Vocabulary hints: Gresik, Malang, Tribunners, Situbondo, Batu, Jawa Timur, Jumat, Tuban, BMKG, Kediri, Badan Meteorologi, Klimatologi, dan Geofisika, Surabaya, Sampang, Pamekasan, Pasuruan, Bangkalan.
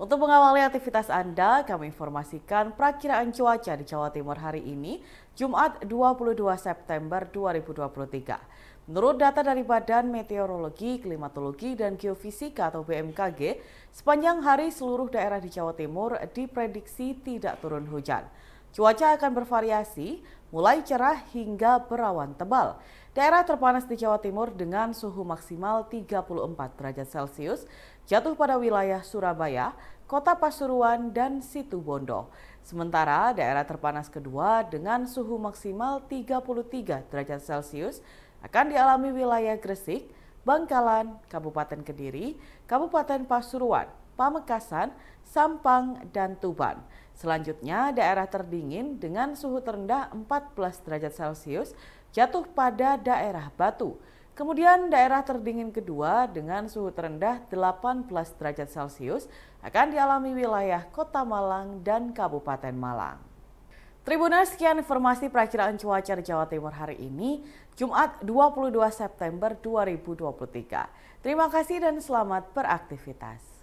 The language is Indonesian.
Untuk mengawali aktivitas Anda, kami informasikan prakiraan cuaca di Jawa Timur hari ini, Jumat 22 September 2023. Menurut data dari Badan Meteorologi, Klimatologi, dan Geofisika atau BMKG, sepanjang hari seluruh daerah di Jawa Timur diprediksi tidak turun hujan. Cuaca akan bervariasi, mulai cerah hingga berawan tebal. Daerah terpanas di Jawa Timur dengan suhu maksimal 34 derajat Celcius jatuh pada wilayah Surabaya, kota Pasuruan, dan Situbondo. Sementara daerah terpanas kedua dengan suhu maksimal 33 derajat Celcius akan dialami wilayah Gresik, Bangkalan, Kabupaten Kediri, Kabupaten Pasuruan, Pamekasan, Sampang, dan Tuban. Selanjutnya, daerah terdingin dengan suhu terendah 14 derajat Celcius jatuh pada daerah Batu. Kemudian daerah terdingin kedua dengan suhu terendah 18 derajat Celcius akan dialami wilayah kota Malang dan Kabupaten Malang. Tribuners, sekian informasi perakiraan cuaca di Jawa Timur hari ini, Jumat 22 September 2023. Terima kasih dan selamat beraktivitas.